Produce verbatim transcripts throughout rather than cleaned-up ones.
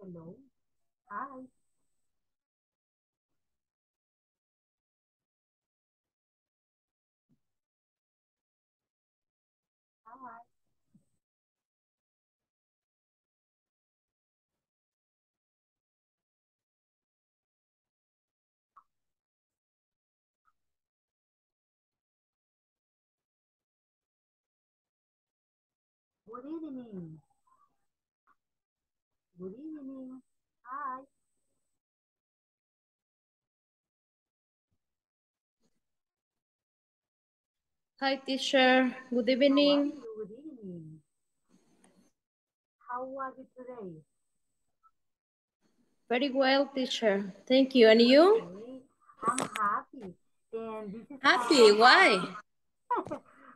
Hello. Hi. Hi. Good evening. Good evening. Hi. Hi, teacher. Good evening. Good evening. How was it today? Very well, teacher. Thank you. And you? Okay. I'm happy. And this is happy? Why?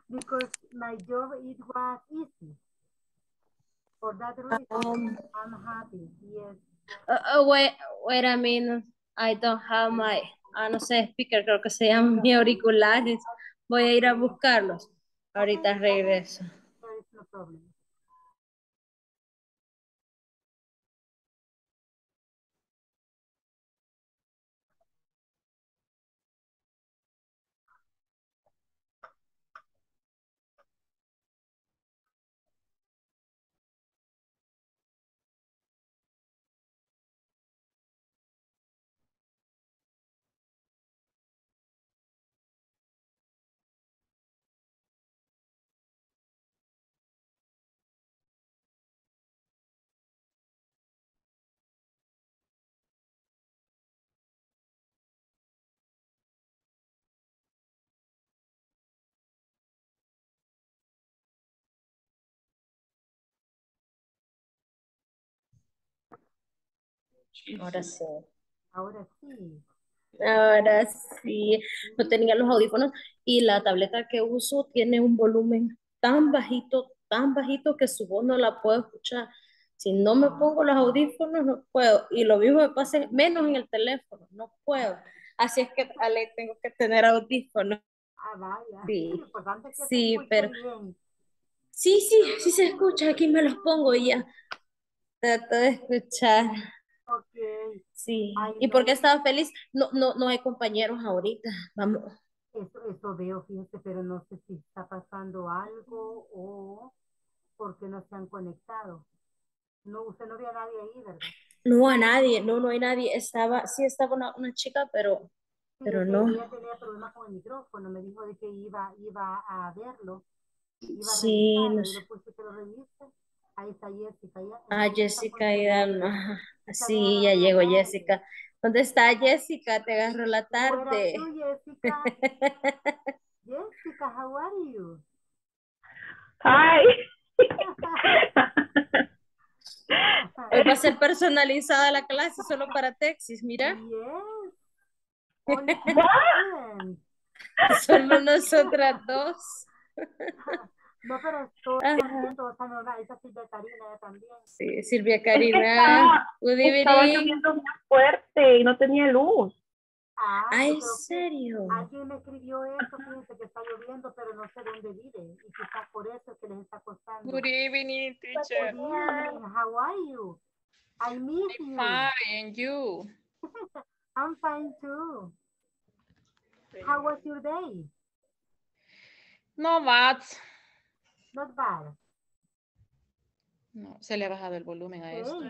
Because my job, it was easy. For that reason, um, I'm happy, yes. Uh, uh, wait, wait a minute. I don't have my, ah, no sé, speaker, creo que se llaman mis auriculares. Voy a ir a buscarlos. Ahorita regreso. There is no problem. Ahora sí. Ahora sí. Ahora sí. No tenía los audífonos y la tableta que uso tiene un volumen tan bajito, tan bajito que su voz no la puedo escuchar. Si no me pongo los audífonos no puedo. Y lo mismo me pasa menos en el teléfono, no puedo. Así es que Ale, tengo que tener audífonos. Ah, vaya. Sí, es importante que sí, pero bien. Sí, sí, sí se escucha. Aquí me los pongo y ya. Trato de escuchar. Okay. Sí. Ay, ¿y no, por qué estaba feliz? No, no, no hay compañeros ahorita. Vamos. Eso, eso veo, fíjense, pero no sé si está pasando algo o porque no se han conectado. No, usted no ve a nadie ahí, ¿verdad? No a nadie, no, no hay nadie. Estaba, sí estaba una, una chica, pero, sí, pero no. Ella tenía problemas con el micrófono, me dijo de que iba, iba a verlo. Iba sí. A revisar, no. Después que lo reviste. Ahí está Jessica. Ah, Jessica Iliana. Sí, ya llegó Jessica. ¿Dónde está Jessica? Te agarró la tarde. Tú, Jessica. Jessica, how are you? Hi. Hoy va a ser personalizada la clase solo para Texas, mira. Yes. Solo nosotras dos. No, pero estoy viendo, o sea, no, esa Silvia Karina también. Sí, Silvia Karina. Es que estaba lloviendo muy fuerte y no tenía luz. Ah, ah, ¿en serio? Alguien me escribió eso, fíjense que está lloviendo, pero no sé dónde vive. Y quizás por eso es que les está costando. Good evening, teacher. Good evening, how are you? I miss you. Fine, and you? I'm fine too. How was your day? No bad. Not bad. No, se le ha bajado el volumen a okay. Esto.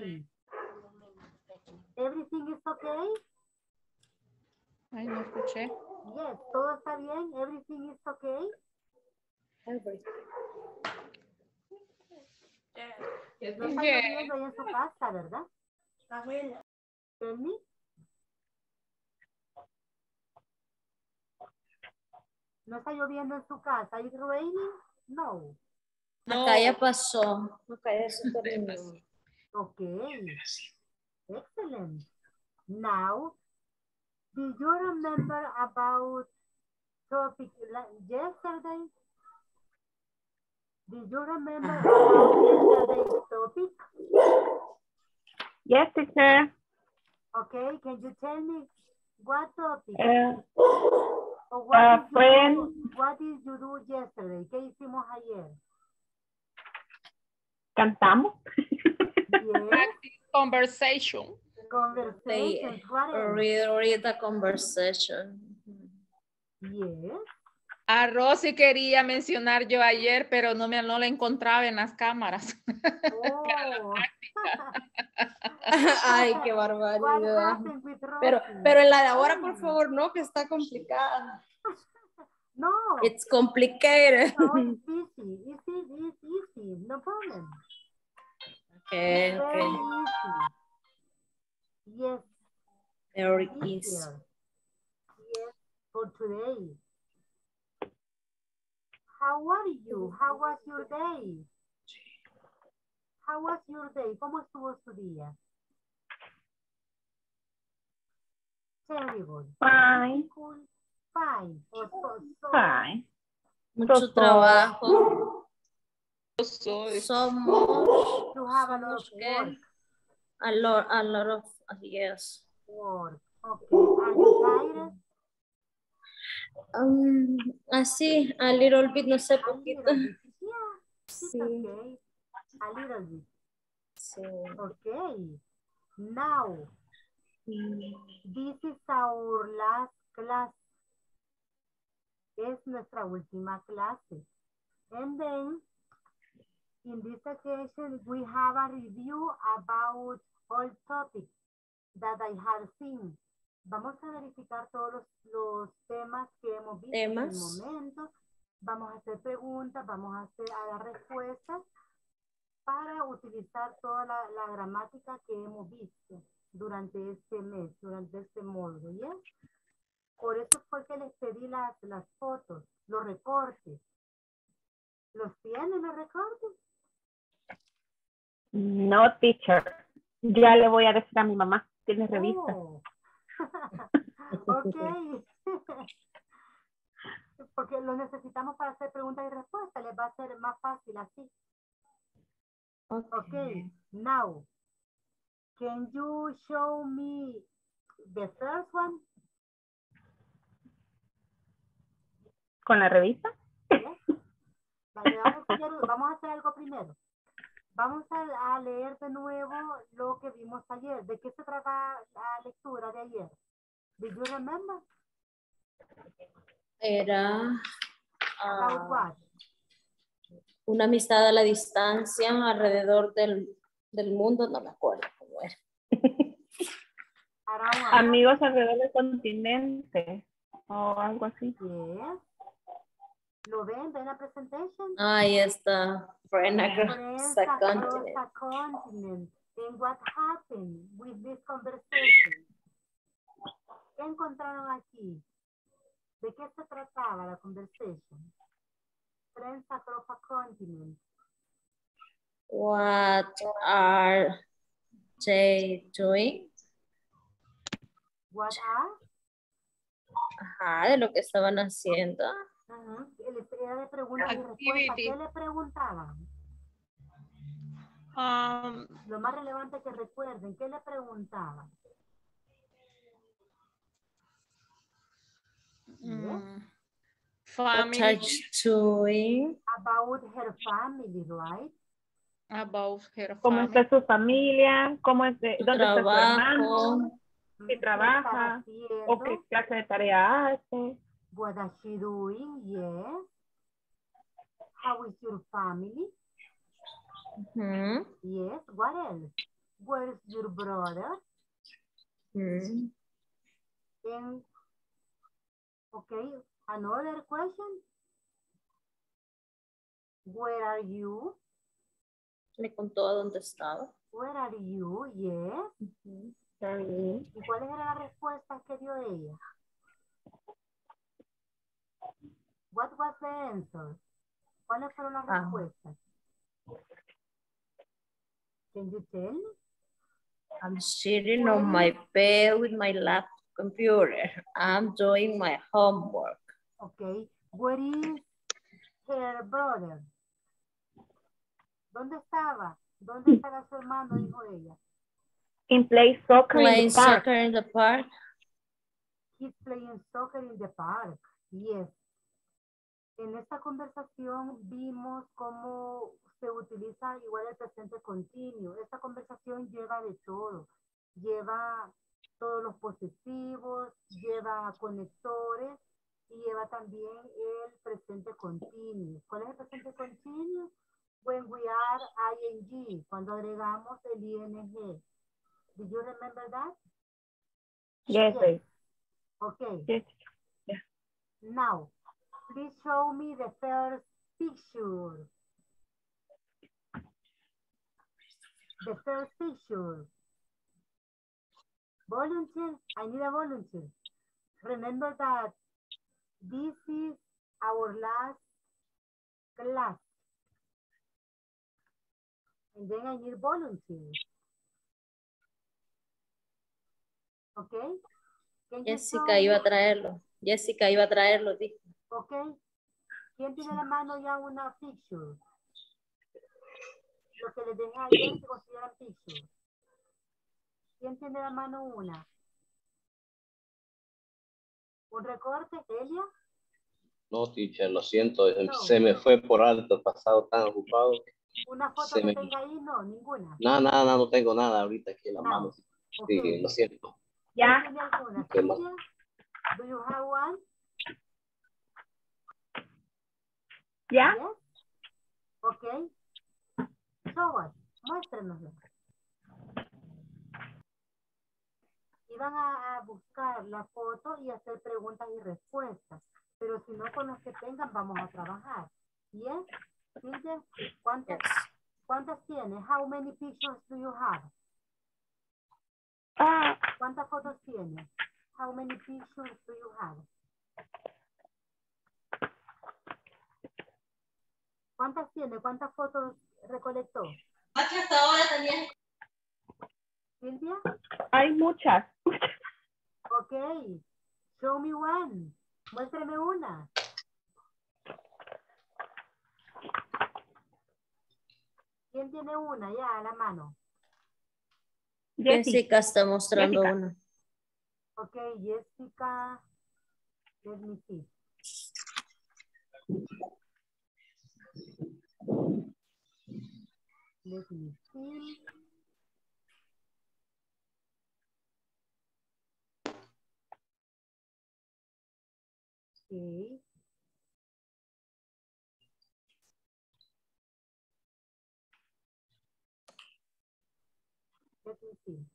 Everything is okay? Ay, no escuché. Yes, todo está bien. Everything is okay? Yes. No está lloviendo ahí en su casa, ¿verdad? Está bueno. ¿Tell me? No está lloviendo en su casa. ¿Is raining? No. No. Acá ya pasó. Acá ya se terminó. Ok. Excellent. Now, do you remember about topic yesterday? Do you remember about yesterday's topic? Yes, teacher. Okay, can you tell me what topic? Uh, What, uh, did friend. Do, what did you do yesterday? ¿Qué hicimos ayer? Cantamos. Yes. Conversation. Conversation. Read, read a conversation. Yes. A Rosy quería mencionar yo ayer, pero no me no la encontraba en las cámaras. Oh. Ay, qué barbaridad. Pero, pero en la de ahora, por favor, no, que está complicada. No. It's complicated. No, it's easy. It's easy. It's easy. No problem. Okay. Very okay. Easy. Yes. Very easy. Yes. For today. How are you? How was your day? How was your day? ¿Cómo estuvo su día? Terrible. Fine. Fine. So, so. Fine. Mucho so, trabajo. So, so much. You have a lot of work. A lot, a lot of, yes. Work. Okay. Are you tired? Um, así, a little bit, no sé, poquito. A bit. Yeah, sí. Okay. A little bit. Sí. Okay. Now, mm. This is our last class. Es nuestra última clase. And then, in this occasion, we have a review about all topics that I have seen. Vamos a verificar todos los, los temas que hemos visto ¿Temas? En el momento. Vamos a hacer preguntas, vamos a, hacer, a dar respuestas para utilizar toda la, la gramática que hemos visto durante este mes, durante este módulo, ¿sí? Por eso fue que les pedí las, las fotos, los recortes. ¿Los tienen los recortes? No, teacher. Ya le voy a decir a mi mamá que les revista. Oh. Ok. Porque lo necesitamos para hacer preguntas y respuestas. Les va a ser más fácil así. Ok. Okay. Now, can you show me the first one? ¿Con la revista? ¿Sí? Vale, vamos, a hacer, vamos a hacer algo primero. Vamos a, a leer de nuevo lo que vimos ayer. ¿De qué se trata la lectura de ayer? Did you remember? Era uh, una amistad a la distancia alrededor del, del mundo. No me acuerdo cómo era. Amigos alrededor del continente o algo así. Yeah. ¿Lo ven? ¿Ven la presentación? Ahí está. Friends Across a Continent. And what happened with this conversation? ¿Qué encontraron aquí? ¿De qué se trataba la conversation? Friends Across a Continent. What are they doing? What are? Ajá, de lo que estaban haciendo. Uh-huh. Era de preguntas y respuestas. ¿Qué le preguntaban? Um, Lo más relevante que recuerden, ¿qué le preguntaban? Um, family. Doing? About her family, right? About her family. ¿Cómo está su familia? ¿Cómo es de, ¿Dónde trabajo? Está su hermano? ¿Qué trabaja? ¿O qué clase de tarea hace? What are you doing? Yes. How is your family? Mm-hmm. Yes. What else? Where's your brother? Mm-hmm. And, okay. Another question. Where are you? Le contó a dónde estaba. Where are you? Yes. Mm-hmm. ¿Y cuáles eran las respuestas que dio ella? What was the answer? ¿Cuáles fueron las ah. respuestas? Can you tell me? I'm sitting on my bed with my laptop computer. I'm doing my homework. Okay. Where is her brother? ¿Dónde estaba? ¿Dónde estaba su hermano? Dijo ella. In play soccer playing in the park. Soccer in the park. He's playing soccer in the park. Yes. En esta conversación vimos cómo se utiliza igual el presente continuo. Esta conversación lleva de todo. Lleva todos los posesivos, lleva conectores y lleva también el presente continuo. ¿Cuál es el presente continuo? When we are ing, cuando agregamos el ing. Do you remember that? Yes. Yes. Okay. Yes. Yeah. Now, please show me the first picture. The first picture. Volunteer, I need a volunteer. Remember that this is our last class. And then I need volunteers. Okay? Can Jessica iba a traerlo. Jessica iba a traerlo. Dijo. Okay. ¿Quién tiene la mano ya una picture? Lo que les dejé ayer se considera picture. ¿Quién tiene la mano una? ¿Un recorte, Elia? No, teacher, lo siento. No. Se me fue por alto, pasado tan ocupado. ¿Una foto que me... tenga ahí? No, ninguna. No, nada, no, no tengo nada ahorita aquí en la mano. Okay. Sí, lo siento. ¿Ya? ¿Quién tiene alguna? ¿Do you have one? ¿Ya? Yes. Ok. So what? Muéstrenoslo. Iban a, a buscar la foto y hacer preguntas y respuestas. Pero si no, con los que tengan vamos a trabajar. ¿Bien? ¿Sí? ¿Cuántas, ¿Cuántas tienes? How many pictures do you have? Uh, ¿Cuántas fotos tienes? How many pictures do you have? ¿Cuántas tiene? ¿Cuántas fotos recolectó? Ocho hasta ahora también. ¿Silvia? Hay muchas. Ok. Show me one. Muéstrame una. ¿Quién tiene una ya a la mano? Jessica está mostrando Jessica. Una. Ok, Jessica. Let me see. Let me see. Okay. Let me see.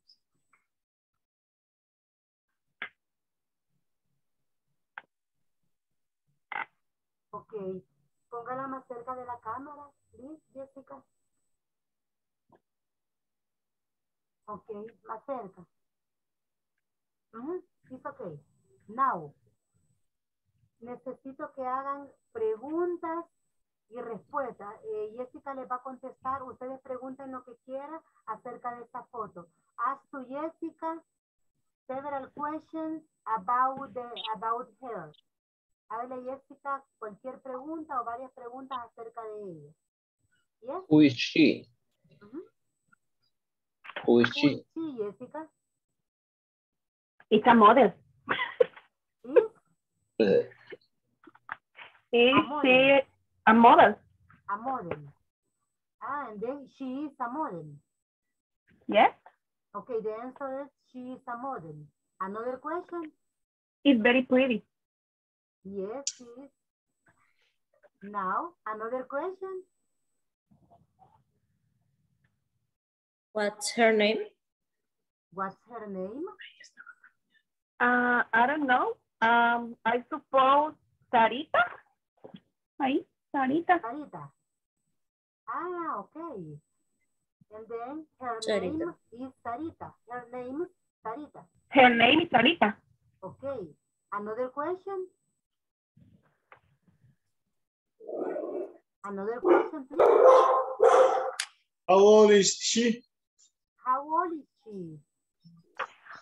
Okay. Póngala más cerca de la cámara, ¿sí, Jessica? Ok, más cerca. Uh-huh. It's okay. Now, necesito que hagan preguntas y respuestas. Eh, Jessica les va a contestar. Ustedes pregunten lo que quieran acerca de esta foto. Ask to Jessica several questions about, the, about her. Hágale, Jessica, cualquier pregunta o varias preguntas acerca de ella. Yes? Who is she? Uh-huh. Who is she? Who is she, Jessica? It's a model. ¿Sí? Uh, it's a, a model. A model. Ah, and then she is a model. Yes. Okay, the answer is she is a model. Another question? It's very pretty. Yes, she is. Now, another question. What's her name? What's her name? Uh, I don't know. Um, I suppose Sarita. Hi, Sarita. Sarita. Ah, okay. And then her Sarita. Name is Sarita. Her name is Sarita. Her name is Sarita. Okay. Another question? Another question, please. How old is she? How old is she?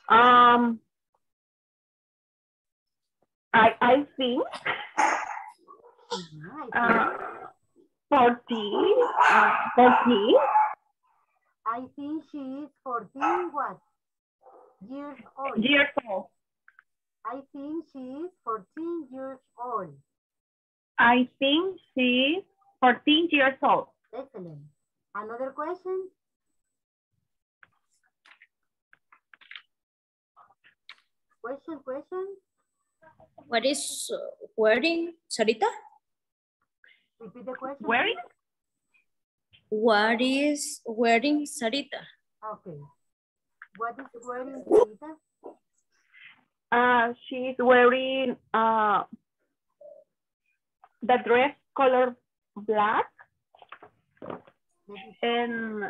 Um, I I think uh, fourteen. Uh, fourteen. I think she is fourteen. What years old? Years old. I think she is fourteen years old. I think she's fourteen years old. Excellent. Another question? Question, question. What is wearing, Sarita? Repeat the question. Wearing? What is wearing, Sarita? Okay. What is wearing, Sarita? Uh, she's wearing uh, the dress color black and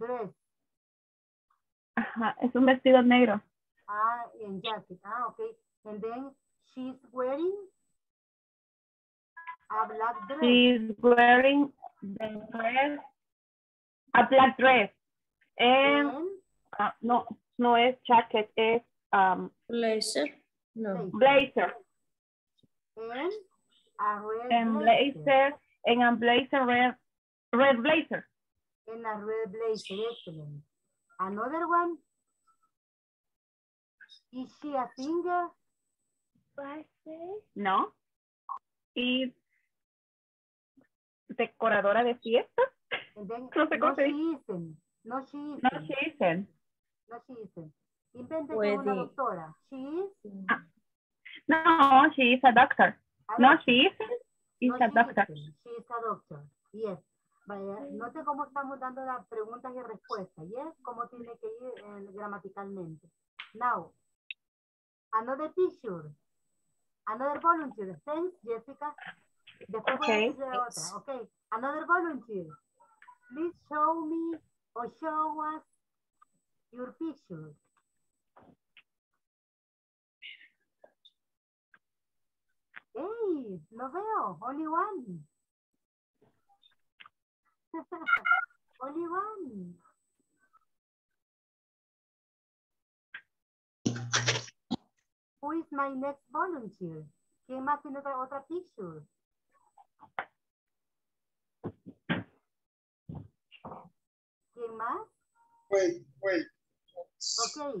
dress. Ajá, es un vestido negro. Ah, and jacket. Ah, okay. And then she's wearing a black dress. She's wearing the dress, a black dress. And, and uh, no, no es jacket, es um, blazer. No. Blazer. And a red and blazer. blazer. And a blazer, red, red blazer. And a red blazer, excellent. Another one. Is she a singer? No. ¿Es decoradora de fiesta? Then, no sé cómo se dice. No, she isn't. No, she isn't. No, she isn't. Invéntese una doctora. She is? No, she is a doctor. A no, doctor. she isn't. She's no, a she doctor. Isn't. She is a doctor. Yes. Vaya, no sé cómo estamos dando las preguntas y respuestas. Yes. Cómo tiene que ir eh, gramaticalmente. Now, another teacher, another volunteer. Thanks, Jessica. Después okay. voy a otra. Okay. Another volunteer. Please show me or show us your picture. Hey, no veo. Only one. Only one. Who is my next volunteer? ¿Quién más tiene otra, otra picture? ¿Quién más? Wait, wait. Okay.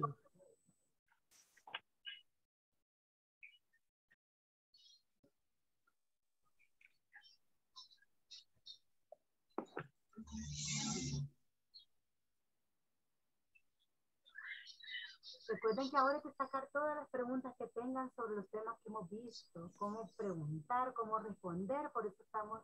Recuerden que ahora hay que sacar todas las preguntas que tengan sobre los temas que hemos visto, cómo preguntar, cómo responder, por eso estamos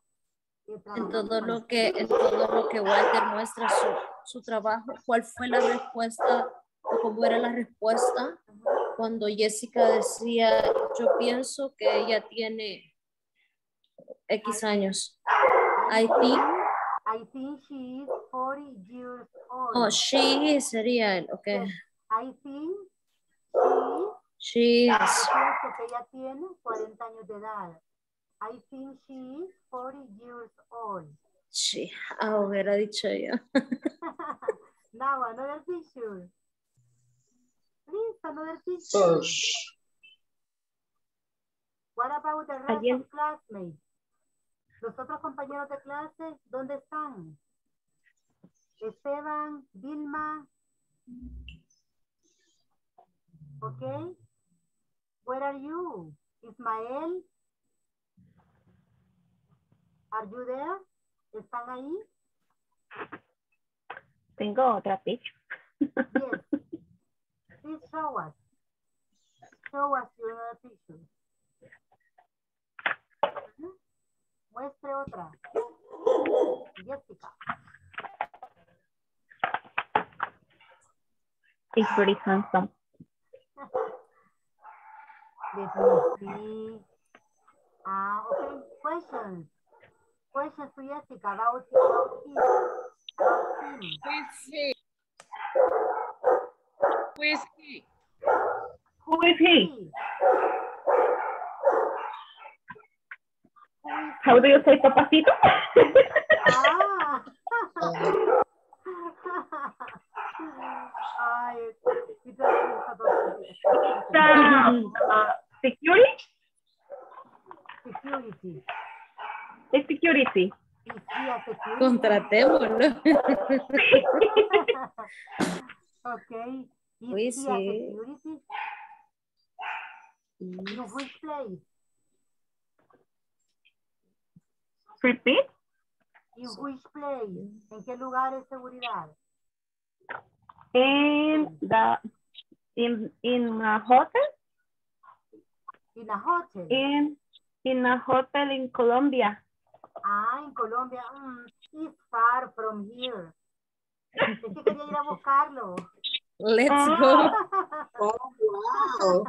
eh, trabajando. En todo lo que, en todo lo que Walter muestra su, su trabajo, ¿cuál fue la respuesta o cómo era la respuesta? Uh-huh. Cuando Jessica decía, yo pienso que ella tiene X I, años. I, I think. I think she is forty years old. Oh, she is, sería, ok. Yes. I think she is. She is. Que ella tiene cuarenta años de edad. I think she is forty years old. Sí, ah, hubiera dicho yo. Now another picture. Please, another picture. What about the rest Ayer. of classmates? Los otros compañeros de clase, ¿dónde están? Esteban, Vilma. Okay, where are you? Ismael, are you there? ¿Están ahí? Tengo otra picture. Yes. Please show us. Show us your other picture. Uh-huh. Muestre otra. Jessica. He's pretty handsome. Let me see. Ah, okay. Questions. Questions to Jessica about him. Who is he? Who is he? Who is he? How do you say papacito? Ah. Ah, it's a Security? Security. Es security. Contratémoslo. Ok. Is he a security? In which place? Repeat. In which place? ¿En qué lugar es seguridad? In the in in a hotel. In a hotel. In in a hotel in Colombia. Ah, en Colombia. Mm, it's far from here. Es que quería ir a buscarlo. Let's go. Oh, wow.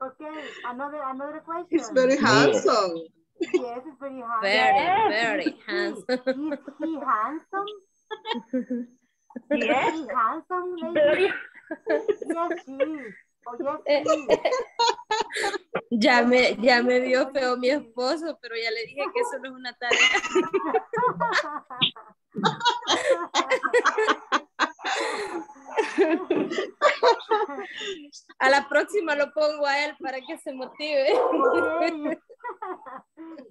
Okay, another another question. He's very handsome. Yes, it's very handsome. Very, yes. very handsome. Is he handsome? Yes. Is he handsome, lady? Yes, she is. Oh, yes, she is. Ya me, ya me vio feo mi esposo, pero ya le dije que eso no es una tarea. A la próxima lo pongo a él para que se motive. Okay.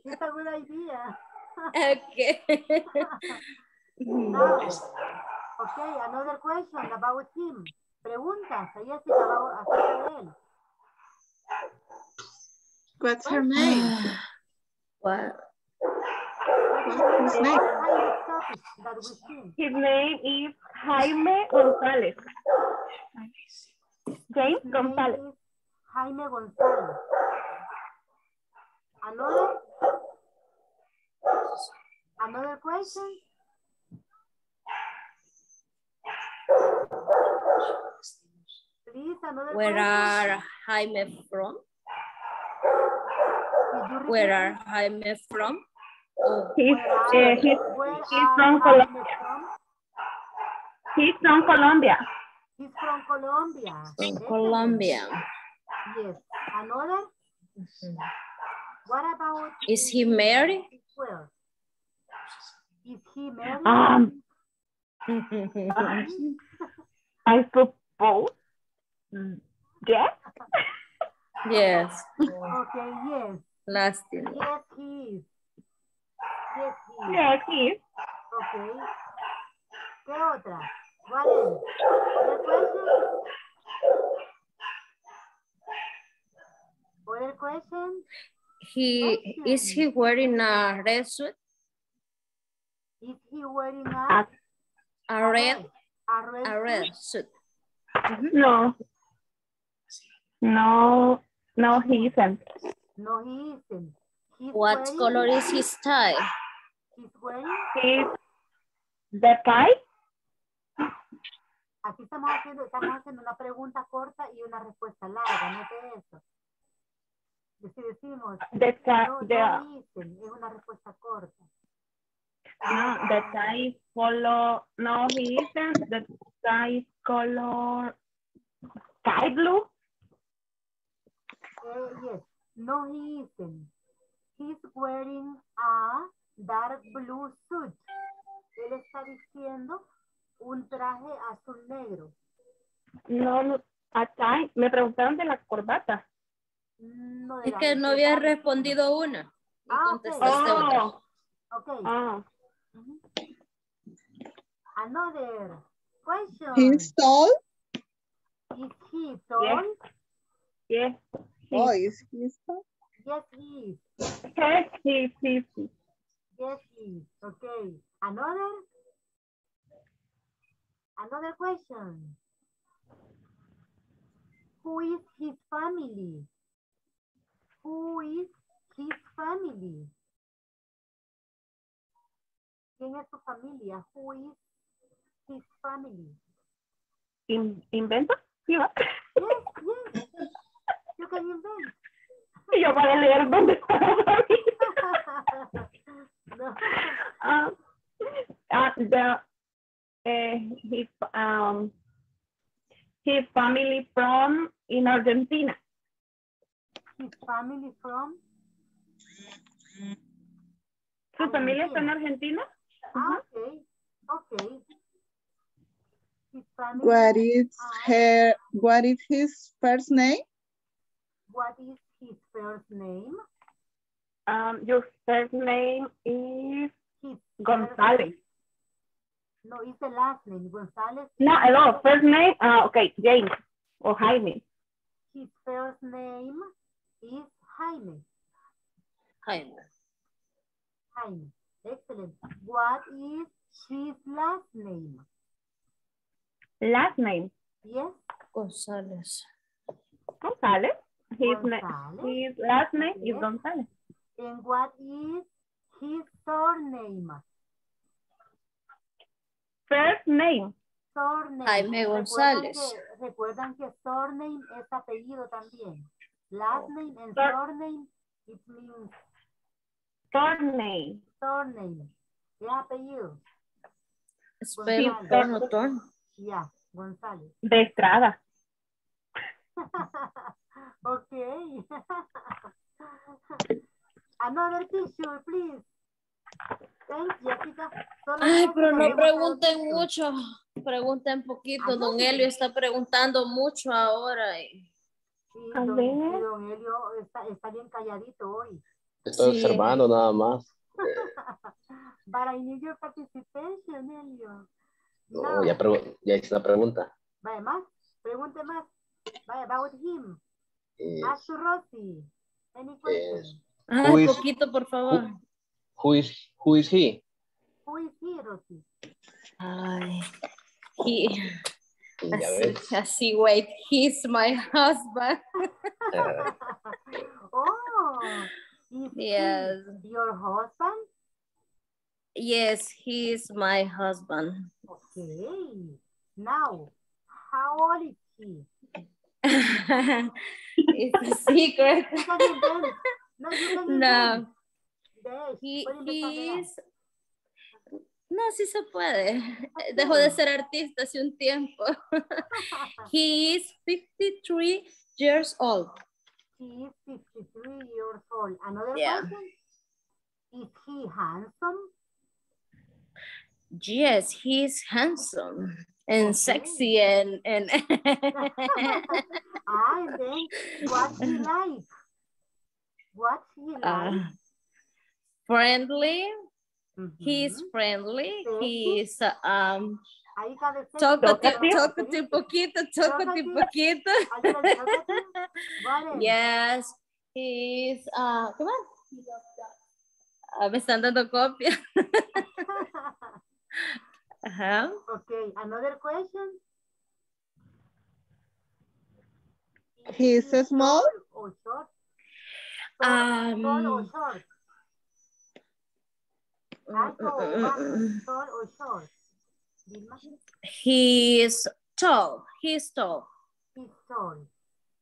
It's a good idea. Okay. Now, okay, another question about him. Preguntas a Jessica acerca de él. What's her name? What? What's his name? His name is Jaime González. James González. Jaime González. Another? Another question? Please, another Where question. are Jaime from? Where are Jaime from? Oh. He's, uh, he's, he's from Colombia. He's from Colombia. He's from Colombia. From Colombia. Yes. Another? Mm-hmm. What about... Is he married? Well, is he married? Um, I suppose. Yes? Yes. Okay, yes. Last year. Yes, he is. Yes, he is. Yes, he is. Okay. ¿Qué otra? What else? Other question? Other question? He, okay. Is he wearing a red suit? Is he wearing a? A, a red? A red, a red suit. suit. No. No, no he isn't. No he isn't. He's what wearing, color is his tie? He's wearing his, the tie. Aquí estamos haciendo, estamos haciendo una pregunta corta y una respuesta larga, no te eso. Si decimos, the tie, no, no the, dicen, es una respuesta corta. No, the tie color, no he isn't, the tie color, sky blue? Uh, yes, no he isn't. He's wearing a dark blue suit. Él está vistiendo un traje azul negro. No, no a tie. Me preguntaron de la corbata. No, de es la que no había respondido una. Ah, okay. Oh. Okay. Ah. Another question. He's tall? Is he tall? Yes. yes. Oh, is he tall? Yes, he is. Yes, he is. Yes, he is. Okay. Another? Another question. Who is his family? Who is his family? ¿Quién es su familia? Who is his family? In, invento? Sí, va. Yes, yes. You can invent. Yo voy a leer dónde está la familia. No. Um, uh, the, uh, his, um, his family from in Argentina. His family from? ¿Su familia está en Argentina? Ah, okay, okay. His family. What is her? What is his first name? What is his first name? Um, your first name is his González. No, it's the last name, González. No, hello, first name, uh, okay, James or Jaime. His first name is Jaime. Jaime. Jaime. Excellent. What is his last name? Last name? Yes. González. González. His, González. Na his last name yes. is González. And what is his surname? First name. Surname. Jaime González. Que, recuerdan que surname es apellido también. Last name and Sur surname, it means... Surname. Surname. ¿Qué apellido? Espero, torno, torno. Ya, González. De Estrada. Ok. Another picture, please. Thanks, Jessica. Solo Ay, pero no pregunten pregunta. mucho. Pregunten poquito. Ajá. Don Elio está preguntando mucho ahora. Y... Sí, don, don Elio está, está bien calladito hoy. Estoy sí. observando nada más. Para inicio de participación, Elio. No, no. Ya, ya hice la pregunta. Vaya más, pregunte más. Vaya, about him. Yes. Ask to Rosy. Any questions? Ah, un poquito, por favor. Who, who, is, who is he? Who is he, Rosy? Ay, he... Así, así, wait, he's my husband. Uh. Oh, is yes. he your husband? Yes, he's my husband. Okay. Now, how old is he? It's a secret. No, no. He, he is... No, sí se puede. Dejó de ser artista hace un tiempo. He is fifty-three years old. He is fifty-three years old. Another yeah. question? Is he handsome? Yes, he is handsome and okay. sexy and... and I think what's he like? What's he like? Uh, friendly. Mm-hmm. He's friendly. Sexy. He's uh, um. Talkative, talkative, poquito, talkative, poquito. Yes, he's uh. Come on. Uh, me están dando copia. uh-huh. Okay, another question. He's he small or short? Tall, um. Tall or short? He is tall. He is tall. He's tall.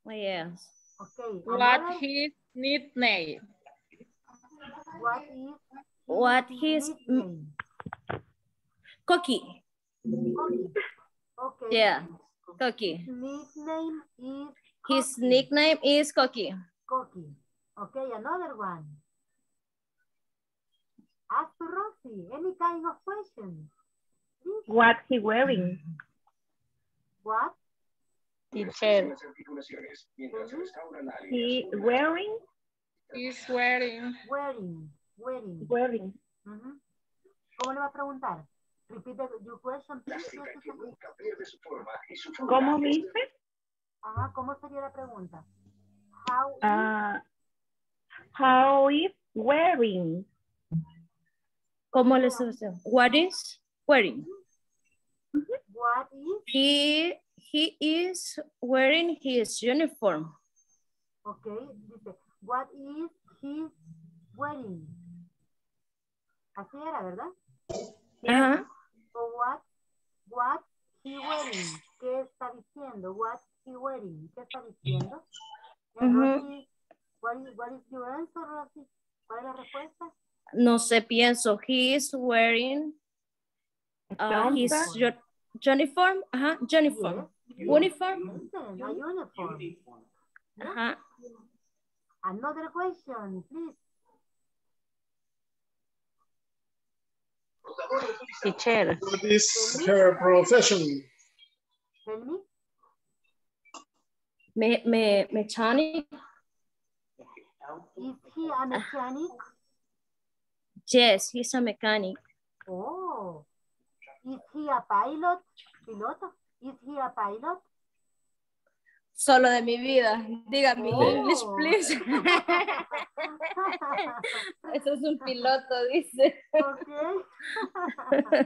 Yes. Okay. What his nickname? What is? What his? Cookie. Cookie. Okay. Yeah. Cookie. Nickname is. Cookie. His nickname is Cookie. Cookie. Okay. Another one. Ask Rosy, any kind of question. What he wearing? What? He wearing? He's wearing. Wearing. Wearing. Wearing. Uh-huh. ¿Cómo le va a preguntar? Repeat your question. ¿Cómo dice? Ajá, ¿cómo sería la pregunta? How is, uh, how is wearing? ¿Cómo le sucede? What is wearing? What is? He, he is wearing his uniform. Okay. What is he wearing? Así era, ¿verdad? Yeah. Uh-huh. So what, what he wearing? ¿Qué está diciendo? What he wearing? ¿Qué está diciendo? Uh-huh. Rosy, what, is, what is your answer, Rosy? ¿Cuál es la respuesta? No sé, pienso. He is wearing uh, his uniform. Ajá, uniform. Yes. Uniform. A uniform. Ajá. Another question, please. Teacher. What is her profession? Tell me. Me, me, mechanic. Is he a mechanic? Yes, he's a mechanic. Oh, is he a pilot? Piloto? Is he a pilot? Solo de mi vida. Dígame, oh. English, please. Eso es un piloto, dice. Okay.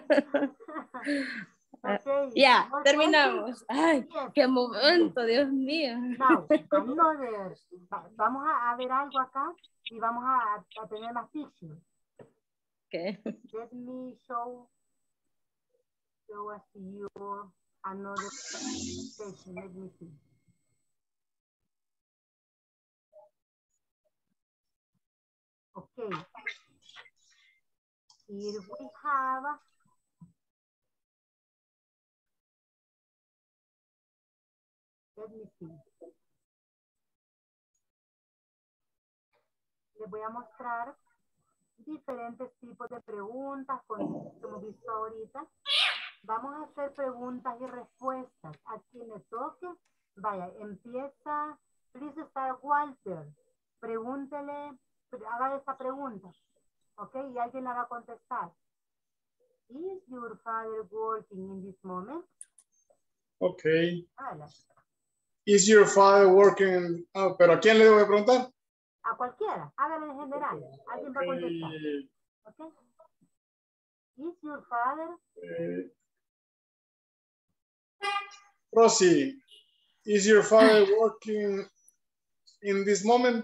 Okay. Ya, yeah, terminamos. Ay, qué momento, Dios mío. Now, vamos a ver algo acá y vamos a, a tener más picture. Okay. Let me show, show us you another presentation. Let me see. Okay. Here we have. Let me see. Les voy a mostrar diferentes tipos de preguntas, como visto ahorita. Vamos a hacer preguntas y respuestas. A quien le toque, vaya, empieza. Please start Walter. Pregúntele, haga esta pregunta. Ok, y alguien la va a contestar. ¿Is your father working in this moment? Ok. Hala. Is your father working? Oh, pero ¿a quién le debo preguntar? A cualquiera, hágalo en general. Alguien va a contestar. Okay. Is your father? Eh. Rosy, is your father working in this moment?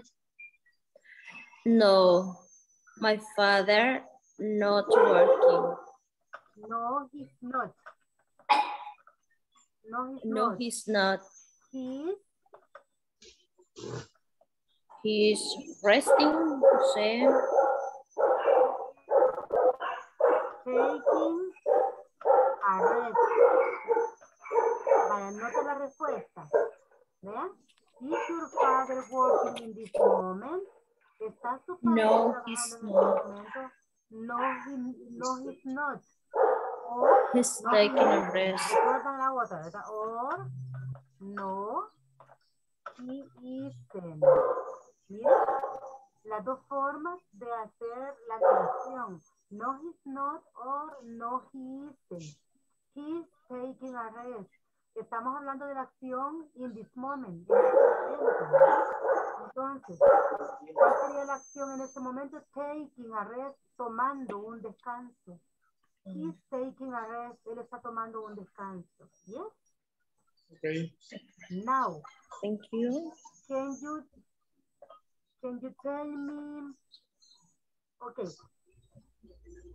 No, my father not working. No, he's not. No, he's no, not. He's not. He's resting, Jose. Taking a rest. Vaya, anota la respuesta. ¿Vean? ¿Is your father working in this moment? ¿Está su padre no, trabajando en este momento? No, he, no, he's not. Or, he's no, taking a rest. Recuerdan la otra, ¿verdad? Or, no. He isn't. Mira, las dos formas de hacer la negación. No, he's not, or no, he isn't. He's taking a rest. Estamos hablando de la acción in this moment. Entonces, ¿cuál sería la acción en ese momento? Taking a rest, tomando un descanso. He's taking a rest. Él está tomando un descanso. ¿Yes? Okay. Now, thank you. Can you can you tell me? Okay.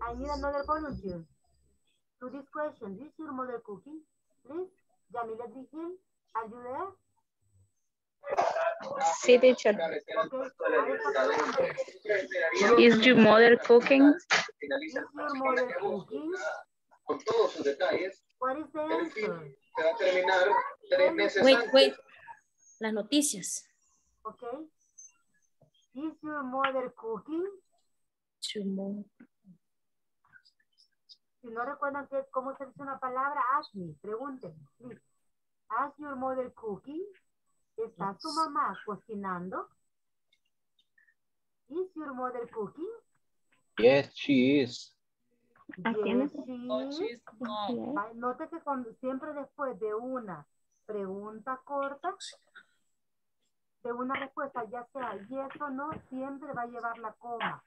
I need another volunteer to this question. Is your mother cooking? Please, Jamila Vigil, are you there? Sí, teacher. Okay. Is your mother cooking? Is your mother cooking? Con todos sus detalles. What is the answer? Se va a terminar tres meses wait, antes. Wait. Las noticias. Ok. Is your mother cooking? Your mom. Si no recuerdan que, cómo se dice una palabra, ask me, pregúntenme. Ask your mother cooking. ¿Está yes. su mamá cocinando? Is your mother cooking? Yes, she is. Yes, she is. Nota que cuando, siempre después de una pregunta corta, de una respuesta, ya sea yes o no, siempre va a llevar la coma.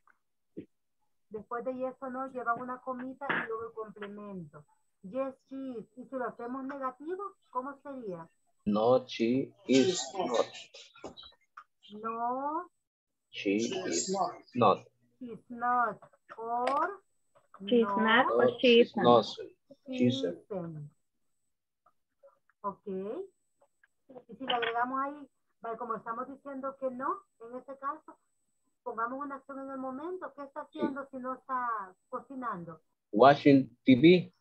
Después de yes o no, lleva una comita y luego el complemento. Yes, she is. Y si lo hacemos negativo, ¿cómo sería? No, she is not. No. She is not. not. She is not. Or... She's no, not or she isn't. No, she isn't. Ok. Y si le agregamos ahí, vale, como estamos diciendo que no, en este caso, pongamos una acción en el momento. ¿Qué está haciendo sí. si no está cocinando? Watching T V.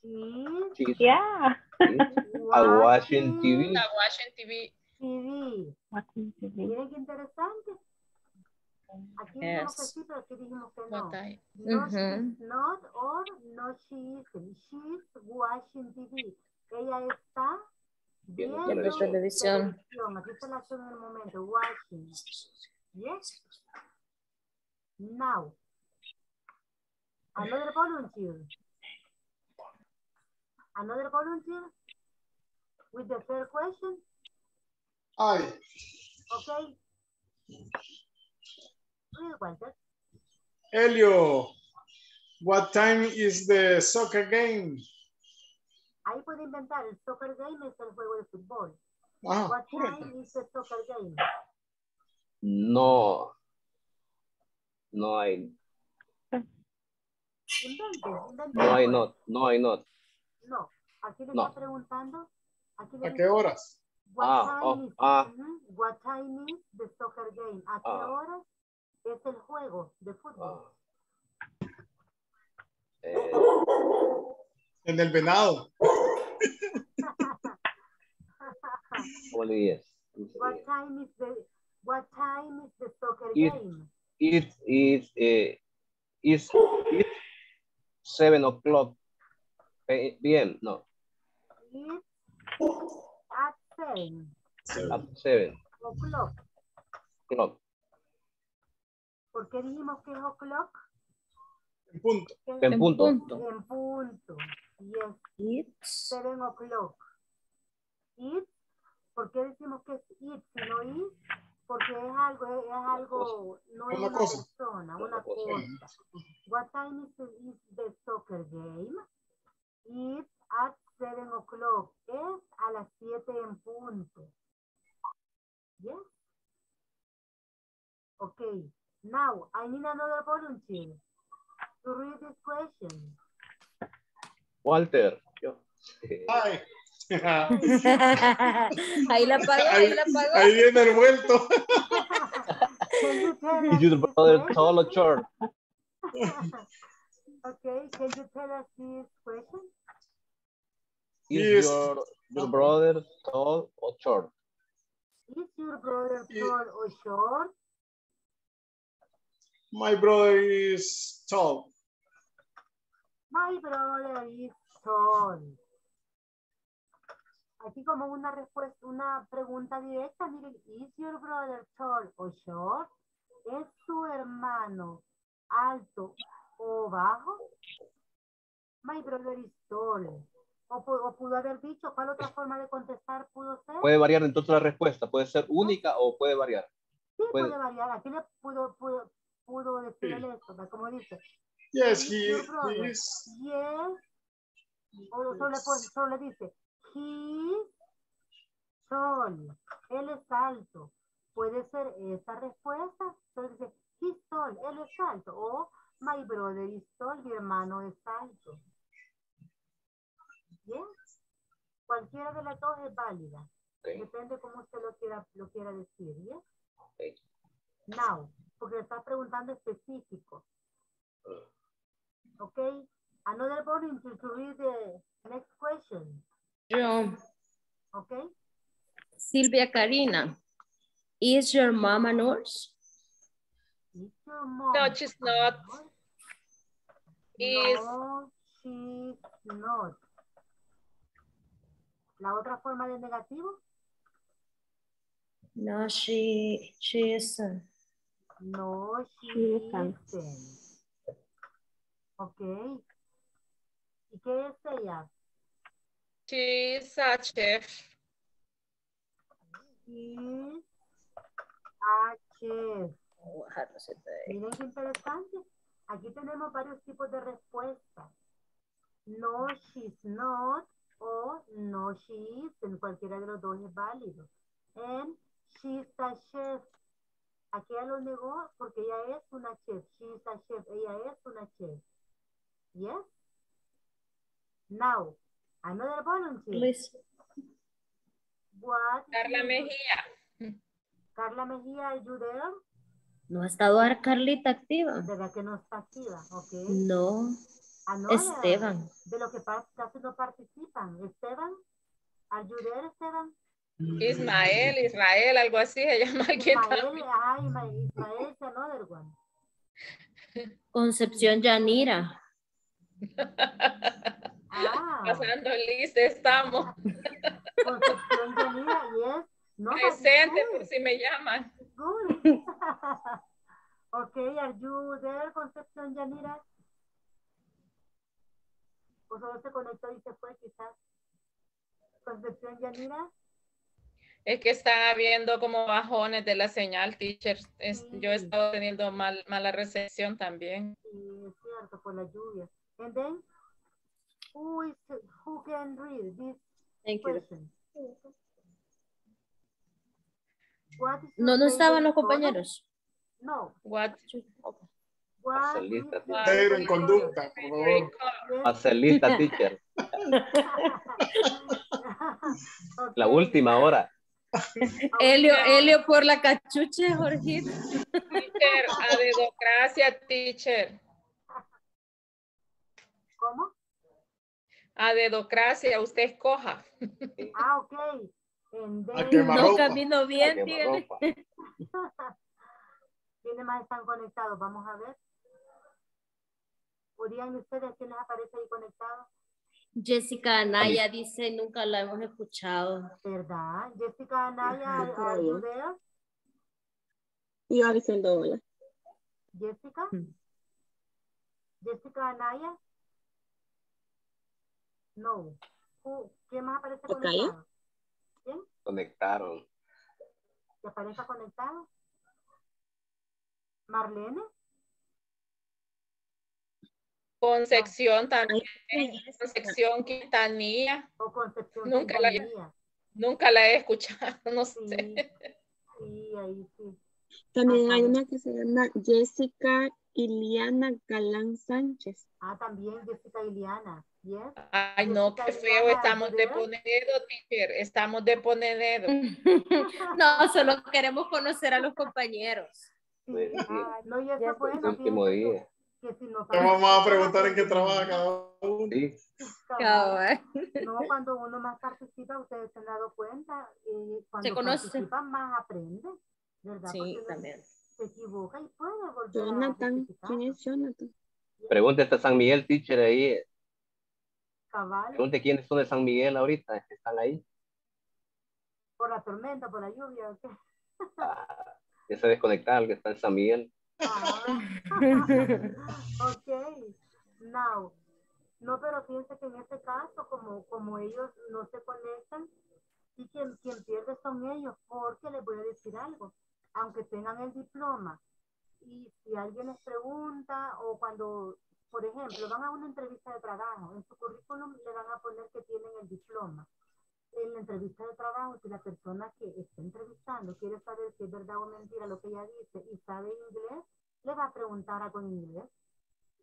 Sí. She's yeah. A watching T V. A watching T V. T V. Watching T V. Miren qué interesante. Aquí yes. dijimos que sí, pero aquí dijimos que no. No, uh -huh. she's not or no she isn't. She's watching T V. Ella está viendo, viendo la televisión. televisión. Aquí está la acción en el momento. Watching. Yes. Now. Another volunteer. Another volunteer. With the third question. I. Okay. Walter. Elio, what time is the soccer game? Ahí puede inventar el soccer game, es el juego de fútbol. Ah, what correcto. Time is the soccer game? No. No hay. Invente, invente. No hay not, no hay not. No, aquí le no. está preguntando. Aquí le ¿A dice, qué horas? What, ah, time oh, is, ah, what time is the soccer game? ¿A qué ah, horas es el juego de fútbol? Ah, eh, en el venado. What time is the what time is the soccer it, game? It is eh, is it seven o'clock p m No. It's at seven. seven. At seven. O'clock. Clock. ¿Por qué dijimos que es o'clock? En punto. En, en punto. punto. En punto. Yes. It's seven o'clock. It's. ¿Por qué decimos que es it si no is? Porque es algo, es, es algo, no es una persona, una cosa. What time is the soccer game? It's at seven o'clock. Es a las siete en punto. Yes? Okay. Now, I need another volunteer to read this question. Walter. Yo. Hi. Ahí la pagó, ahí, ahí la pagó. Ahí viene el vuelto. Can you tell us all short? Okay, can you tell us this question? Is yes. your, your brother tall or short? Is your brother tall or short? My brother is tall. My brother is tall. Aquí como una respuesta, una pregunta directa, miren, ¿is your brother tall o short? ¿Es tu hermano alto o bajo? My brother is tall. O, o pudo haber dicho, ¿cuál otra forma de contestar pudo ser? Puede variar entonces la respuesta, puede ser única ¿Sí? o puede variar. Sí, puede, puede variar, aquí le pudo, pudo, pudo decirle esto, ¿verdad? Como dice. Yes, he is. Yes. O solo, yes. solo le dice. He's tall. Él es alto. Puede ser esta respuesta. Entonces, he's tall. Él es alto. O my brother is tall. Mi hermano es alto. Bien. Yes. Cualquiera de las dos es válida. Okay. Depende cómo usted lo quiera, lo quiera decir. Bien. Yes. Okay. Now, porque está preguntando específico. Ok. Another volunteer to read the next question. Yo. Okay. Silvia Karina, is your mama nurse? Is your mom no, she's not. Nurse? Is... No, she's not. ¿La otra forma de negativo? No, she, she isn't. No, she, she isn't. isn't. Okay. ¿Y qué es ella? She is a chef. She is a chef. Miren qué interesante. Aquí tenemos varios tipos de respuestas. No, she's not. O no, she isn't. Cualquiera de los dos es válido. And she's a chef. Aquí ella lo negó porque ella es una chef. She is a chef. Ella es una chef. Yes? Now. Another volunteer. Please. What? Carla Mejía. Carla Mejía, are you there? No ha estado Carlita activa. De la que no está activa, ok. No. Another. Esteban. De lo que casi no participan. Esteban, are you there, Esteban? Ismael, Israel, algo así se llama. Ismael, ah, Ismael es another one. Concepción Yanira. Ah. Pasando lista estamos. Concepción de vida, yes. No, presente, por si me llaman. Good. Ok, are you there, Concepción Yanira? O solo se conectó y se fue, quizás. Concepción Yanira. Es que están habiendo como bajones de la señal, teacher. Es, yo he estado teniendo mal, mala recepción también. Sí, es cierto, por la lluvia. And then, who, is, who can read this Thank question? You. No, no estaban los compañeros. No. What? What Marcelita, teacher. En conducta, por favor. Marcelita, teacher. La última hora. Elio, Elio por la cachucha, Jorgito. Teacher, a democracia, teacher. ¿Cómo? A dedocracia, usted escoja. Ah, ok. Then, no camino bien, tiene. ¿Quiénes más están conectados? Vamos a ver. ¿Podrían ustedes quién les aparece ahí conectado? Jessica Anaya dice, nunca la hemos escuchado. ¿Verdad? Jessica Anaya, ¿are you there? Yo Arsindo, hola. ¿Jessica? Hmm. ¿Jessica Anaya? No. ¿Quién más aparece conectado? ¿Quién? Conectaron. ¿Te aparece conectado? ¿Marlene? Concepción también. Concepción Quintanilla. O Concepción nunca Quintanilla. La, nunca la he escuchado, no sí. sé. Sí, ahí sí. También hay una que se llama Jessica Iliana Galán Sánchez. Ah, también Jessica Iliana. Yes. Ay, no, qué feo, estamos de poner dedo, teacher, estamos de poner dedo. No, solo queremos conocer a los compañeros. Sí. Ah, no, ya se fue. El último día. Que si nos vamos a preguntar en qué trabaja cada uno. Sí. No, cuando uno más participa, ustedes se han dado cuenta, eh, cuando se conoce. Participa más aprende, ¿verdad? Sí, porque también. Se equivoca y puede volver. Jonathan, ¿quién es Jonathan? Pregúntate a San Miguel, teacher, ahí. Cabal. Pregunte quiénes son de San Miguel ahorita, están ahí. Por la tormenta, por la lluvia, ¿o qué? Ah, ya se desconectaron, que está en San Miguel. Ah, ok, now. No, pero fíjense que en este caso, como, como ellos no se conectan, y quien, quien pierde son ellos, porque les voy a decir algo. Aunque tengan el diploma, y si alguien les pregunta, o cuando... Por ejemplo, van a una entrevista de trabajo. En su currículum le van a poner que tienen el diploma. En la entrevista de trabajo, si la persona que está entrevistando quiere saber si es verdad o mentira lo que ella dice y sabe inglés, le va a preguntar algo en inglés.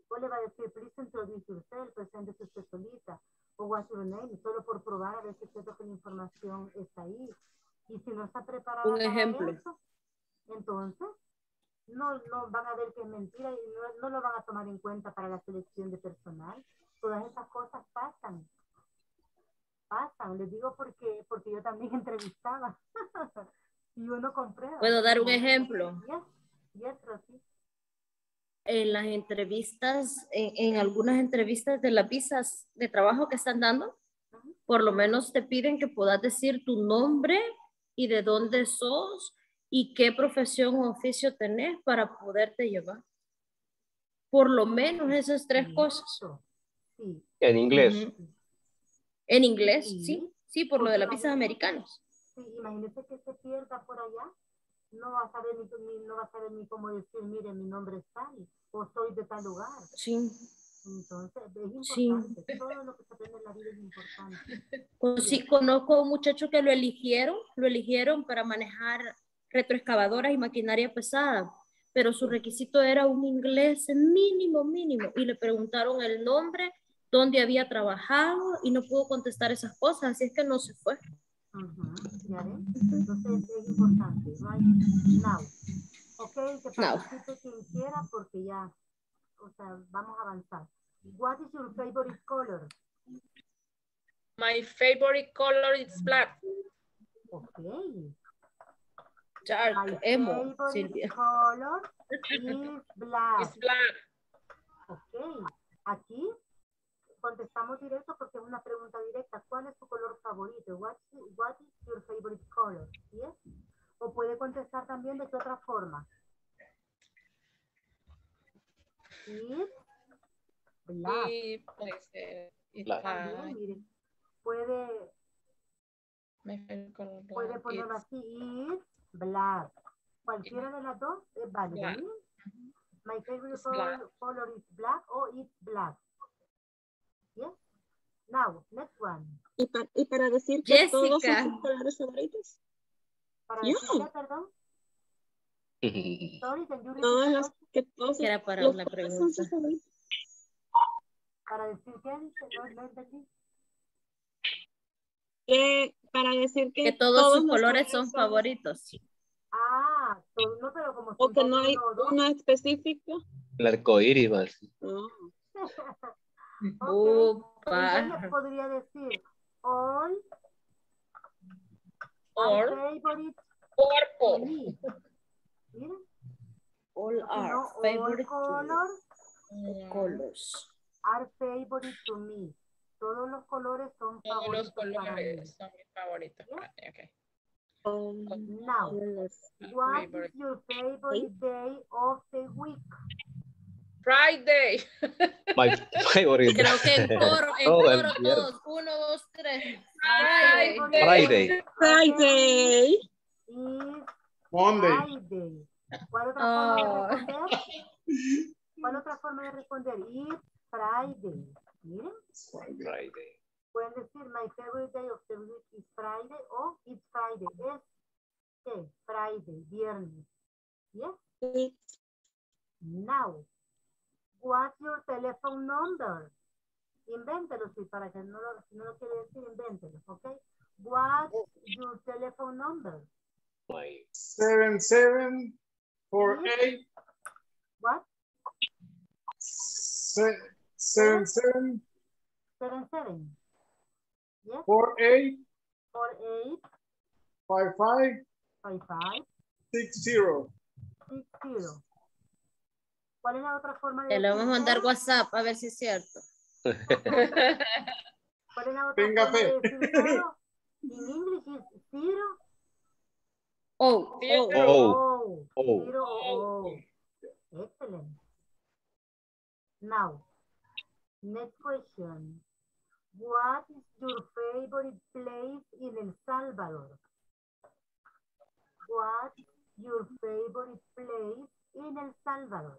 O le va a decir, please introduce yourself, preséntese usted solita. O what's your name, solo por probar a ver si es que la información está ahí. Y si no está preparada un ejemplo. Para eso, entonces... No, no van a ver que es mentira y no, no lo van a tomar en cuenta para la selección de personal. Todas esas cosas pasan. Pasan, les digo porque, porque yo también entrevistaba. Y uno comprueba. ¿Puedo dar un ejemplo? Yes, yes, Rosy. En las entrevistas, en, en algunas entrevistas de las visas de trabajo que están dando, uh-huh. Por lo menos te piden que puedas decir tu nombre y de dónde sos. ¿Y qué profesión o oficio tenés para poderte llevar? Por lo menos esas tres sí. cosas. Sí. En inglés. Mm-hmm. En inglés, sí. Sí, sí por lo de las visas americanas. Sí, imagínese que se pierda por allá. No va a saber ni, no va a saber ni cómo decir, mire, mi nombre es tal, o soy de tal lugar. Sí. Entonces, es importante. Sí. Todo lo que se aprende en la vida es importante. Pues, sí, conozco a un muchacho que lo eligieron, lo eligieron para manejar... retroexcavadoras y maquinaria pesada, pero su requisito era un inglés mínimo, mínimo, y le preguntaron el nombre, dónde había trabajado, y no pudo contestar esas cosas, así es que no se fue. Uh-huh. ¿Ya ven? Entonces es importante, right? Now. Ok, que participe quien quiera, porque ya, o sea, vamos a avanzar. What is your favorite color? My favorite color is black. Ok. Dark, My emo, Silvia. Color is black. It's black. Ok. Aquí contestamos directo porque es una pregunta directa. ¿Cuál es tu color favorito? What, what is your favorite color? Yes. O puede contestar también de qué otra forma. It's black. Y puede ser. Black. También, miren, puede... Me el color blanco. Puede ponerlo it's... así, it's black. Cualquiera yeah. de las dos es válido. Yeah. My favorite color, color is black or it's black. Yes. Now, next one. Y, pa y para decir que Jessica. Todos sus colores favoritos. Para yeah. decir que, perdón. Sorry, todas las que todos era para una pregunta. Para decir que no entendí. Que para decir que, que todos, todos sus colores, colores son favoritos. Ah, todo, no, pero como o que no hay uno específico. El arcoíris va así. Oh. Opa. Entonces podría decir all all favorite purple. Mira. All are no, favorite all colors, yeah. colors are favorite to me. Todos los colores son todos favoritos. Todos los colores son mis favoritos. Yeah. Okay. Um, now, what favorite. is your favorite day of the week? Friday. My favorite. Creo que en coro, en oh, coro todos. Uno, dos, tres. Friday. Friday. Friday. Friday. Monday. Friday. ¿Cuál otra forma oh. de responder? ¿Cuál otra forma de responder? It's Friday. Miren. Friday. Pueden decir, my favorite day of the week is Friday o it's Friday. Es ¿qué? Friday, viernes. Yes? It's. Now, what's your telephone number? Invéntelo, sí, para que no lo, si no lo quiere decir, invéntelo, ¿ok? What's your telephone number? seven seven four eight. What? seven seven. seven seven. Yes. four eight. four eight. five five. five five. six zero. six zero. ¿Cuál es la otra forma de? Te lo vamos a mandar WhatsApp a ver si es cierto. ¿Cuál es la otra Venga forma fe. de decir cero? En inglés es zero. Oh, oh, oh, oh, oh. Zero, oh. Excellent. Now, next question. What is your favorite place in El Salvador? What is your favorite place in El Salvador?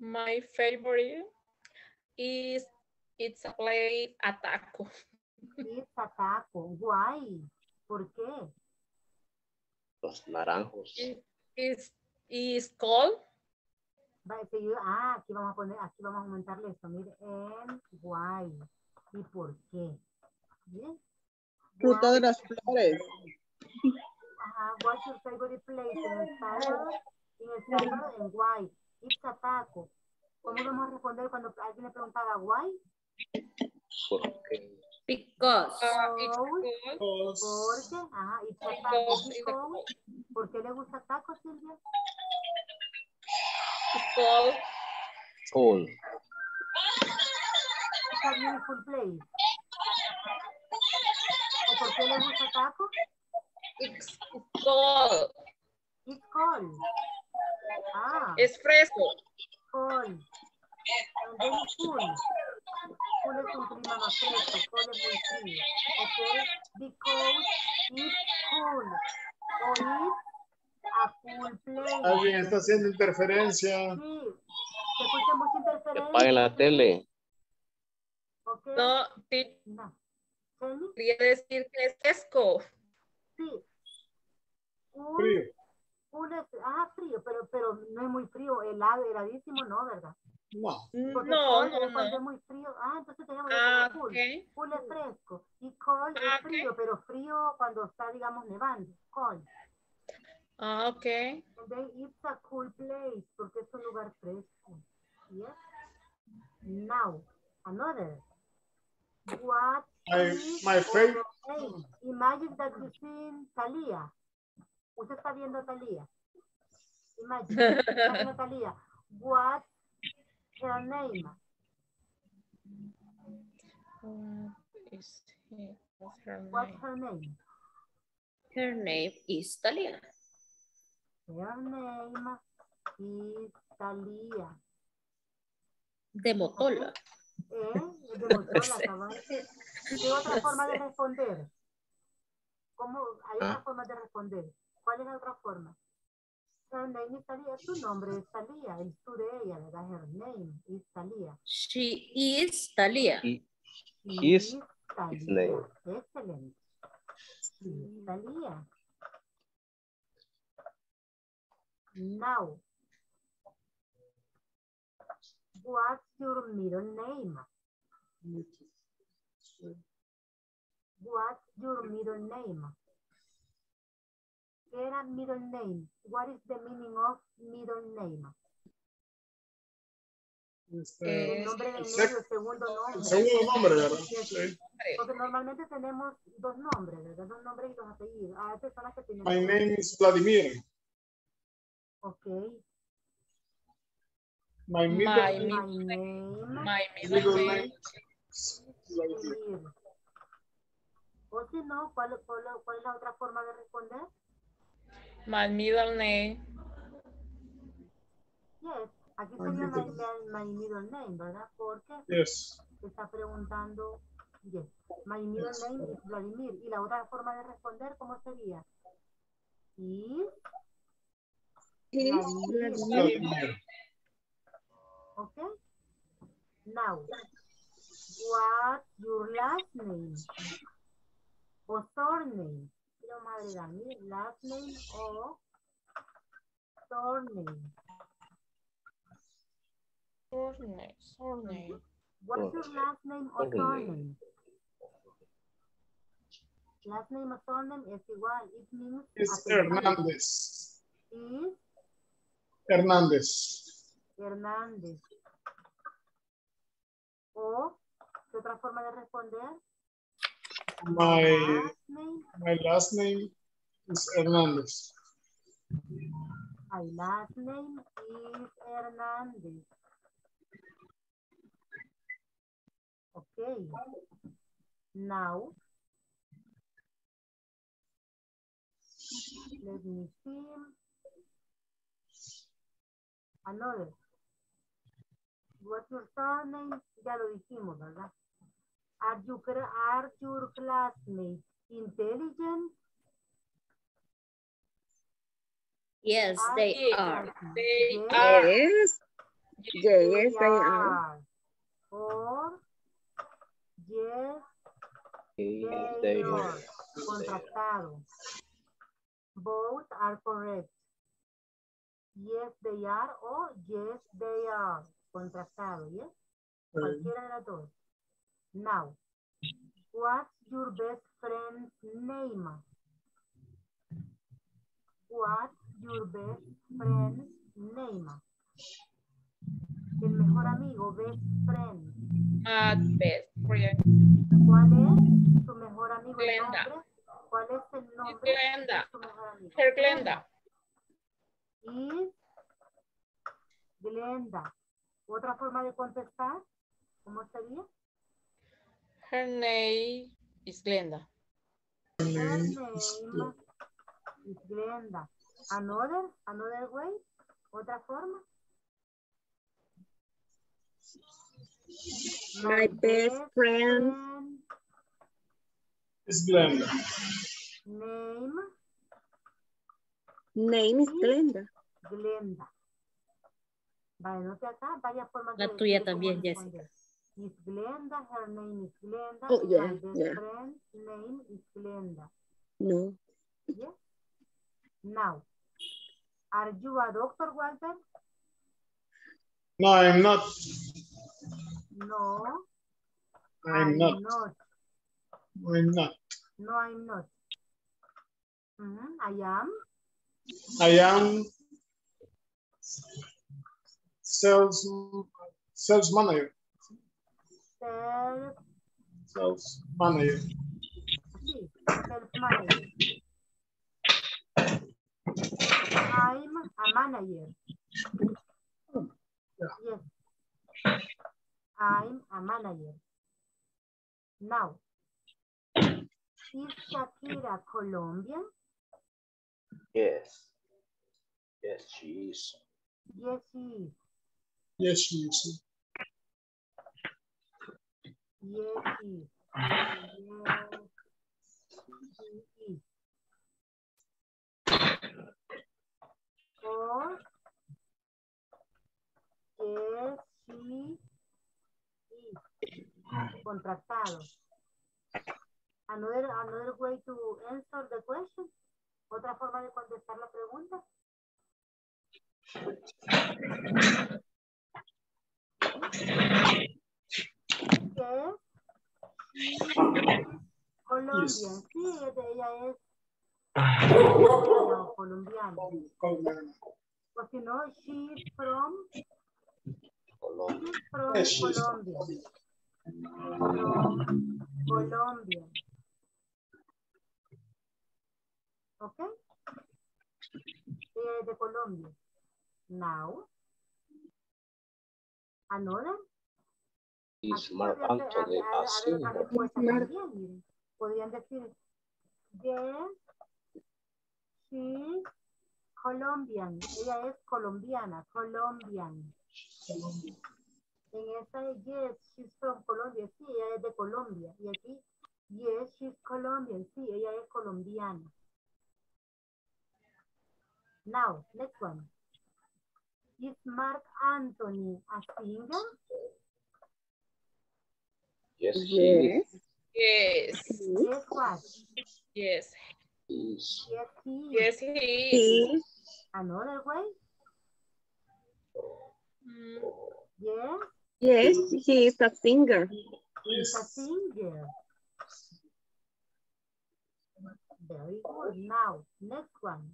My favorite is, it's a place a taco. It's a taco. Why? ¿Por qué? Los naranjos. Is is cold. Ah, aquí vamos a poner, aquí vamos a aumentarle esto. Mire, en guay. ¿Y por qué? Bien. Fruta de las flores. Ajá, what's your favorite place? En el sábado, en el sábado, en guay. It's a taco. ¿Cómo vamos a responder cuando alguien le preguntaba guay? ¿Por qué? Because. Uh, it's because. Porque, ajá, it's a taco. Because. ¿Por qué le gusta taco, Silvia? Because. Cold. It's a beautiful place. ¿O por qué le gusta taco? It's cold. It's cold. Ah. Es fresco. Cold. And then cool. Cool es un clima más fresco, cool es muy frío. Okay, because it's cool. O it's a cool place. Alguien está haciendo interferencia. Sí, se escucha mucha interferencia. Apaguen la tele. Okay. No, sí. No. Quería decir que es fresco. Sí. Cool. Frío. Cool es, ah, frío, pero, pero no es muy frío, helado, heladísimo, no, ¿verdad? No, porque no, no, no. Es muy frío. Ah, entonces tenemos ah, cool. Okay. Cool es fresco. Y cold ah, es frío, okay. pero frío cuando está, digamos, nevando. Cold. Ah, ok. And then it's a cool place, porque es un lugar fresco. Yes. Now, another. What I, my favorite. Imagine that you see Talia. Usted está viendo a Talia. Imagine. Está viendo Talia. What her name. What is her, what's her name? What's her name? Her name is Talia. Her name is Talia. De Motola. ¿Eh? De Motorola, sí. ¿Qué otra no forma sé. de responder? ¿Cómo? Hay ah. otra forma de responder. ¿Cuál es la otra forma? Her name is Talia. Su nombre es Talia. Es tú de ella, ¿verdad? Her name is Talia. She is Talia. She, she is Talia. Excelente. She is Talia. Now, what's your middle name? What's your middle name? Get a middle name. What is the meaning of middle name? El nombre del medio, el segundo nombre. El segundo nombre, ¿verdad? Sí. Porque normalmente tenemos dos nombres, ¿verdad? Dos nombres y dos apellidos. Hay personas que tienen... My name is Vladimir. Okay. My middle my name. name. My middle name. O si no, ¿cuál, cuál, ¿cuál es la otra forma de responder? My middle name. Yes. Aquí sería my, my middle name, ¿verdad? Porque yes. se está preguntando. Yes. My middle yes. name is Vladimir. Y la otra forma de responder, ¿cómo sería? Y... Okay. Now, what's your last name? O surname. Quiero madre a mí, last name o surname. Surname, surname. What's your last name or surname? Last name or surname es igual. It means. It's Hernández. Is Hernández. Hernández. O, ¿qué otra forma de responder? My last name, my last name is Hernández. My last name is Hernández. Okay. Now, let me see. Another. What's your surname? Ya lo dijimos, ¿verdad? Are, you, are your classmates intelligent? Yes, are they, they are. are. They yes. are. Yes, yes, yes they are. Or, yes, yes they, they are. are. Contrastado. Both are correct. Yes, they are o yes, they are. Contrastado, ¿yes? Mm. Cualquiera de las dos. Now, what's your best friend's name? What's your best friend's name? El mejor amigo, best friend. My best friend. ¿Cuál es tu mejor amigo? Glenda. Nombre? ¿Cuál es el nombre Glenda. de tu mejor amigo? Her Glenda. Y Glenda. Otra forma de contestar, ¿cómo sería? Her name is Glenda. Her name is Glenda. Another, another way, otra forma. My best friend is Glenda. Name. Name is Glenda. Glenda. Vale, no sé acá, varias formas de... La tuya de también, Jessica. Is Glenda, her name is Glenda. Oh, yeah, my best yeah. friend's name is Glenda. No. Yes. Now, are you a doctor, Walter? No, I'm not. No. I'm, I'm not. not. I'm not. No, I'm not. Mm-hmm. I am. I am sales sales manager. Sales, sales manager. Sí, sales manager. I'm a manager. Yeah. Yes. I'm a manager. Now, is Shakira Colombian? Yes. Yes, she is. Yes, she is. Yes, she is. Yeti. Con Jessy y contratado. Another, another way to answer the question. Otra forma de contestar la pregunta. Colombia, sí, ella es no, colombiana. Pues si no, she is from Colombia. She is from Colombia. From Colombia. ¿Ok? Ella es de Colombia. Now, another. Is Mark Anthony Arsindo? Podrían decir, yes, she's Colombian. Ella es colombiana, Colombian. En esta es, yes, she's from Colombia. Sí, ella es de Colombia. Y aquí, yes, she's Colombian. Sí, ella es colombiana. Now, next one. Is Mark Anthony a singer? Yes, yes. Yes. Yes, what? Yes. Yes, he is. Yes, he is. Another way? Mm. Yes. Yes, he is a singer. He is a singer. Very good. Now, next one.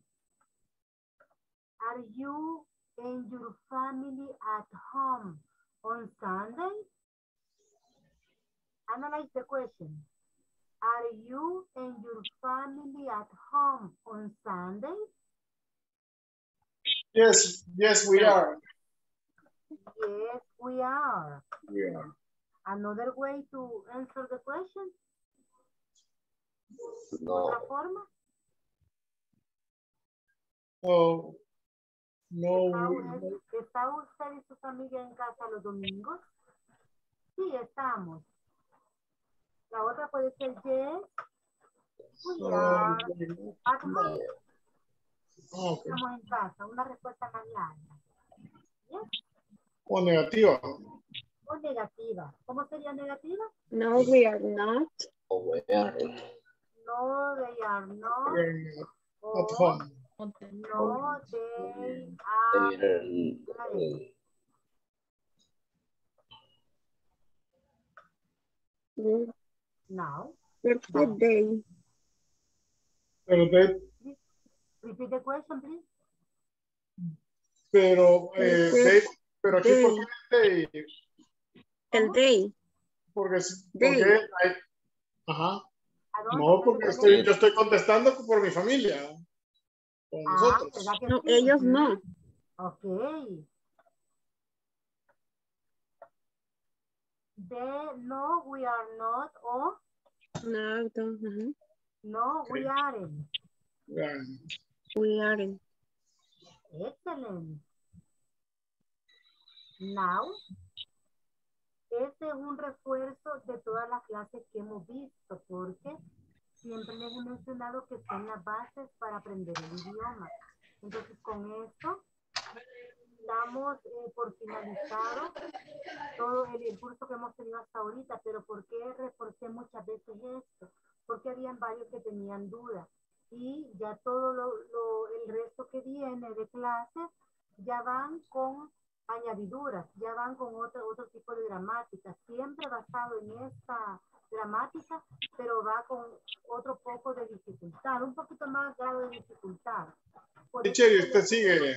Are you and your family at home on Sunday? Analyze the question. Are you and your family at home on Sunday? Yes, yes, we are. Yes, we are. Yeah. Another way to answer the question? No. ¿Otra forma? Oh, no. ¿Está usted y su familia en casa los domingos? Sí, estamos. La otra puede ser yes, we are at home. Estamos en casa. Una respuesta más larga. Yes. O negativa. O negativa. ¿Cómo sería negativa? No, we are not. Oh, we are. No, they are not. Oh, at home. No, they are. They are not. Mm. Now, birthday. Birthday. Repeat the question, please. Pero, eh, day, pero aquí day. ¿Por qué day? El day. Porque, day. Porque hay, ajá. No, porque estoy, yo estoy contestando por mi familia. Por ah, nosotros. No, ellos no. Okay. De no, we are not, o no, uh-huh. No, we aren't. Yeah. We aren't. Excelente. Now, este es un refuerzo de todas las clases que hemos visto, porque siempre les he mencionado que son las bases para aprender el idioma. Entonces, con esto damos eh, por finalizado todo el, el curso que hemos tenido hasta ahorita, pero ¿por qué reporté muchas veces esto? Porque habían varios que tenían dudas y ya todo lo, lo, el resto que viene de clases ya van con añadiduras, ya van con otro, otro tipo de gramática, siempre basado en esta gramática, pero va con otro poco de dificultad, un poquito más grado de dificultad. Michelle, usted sigue.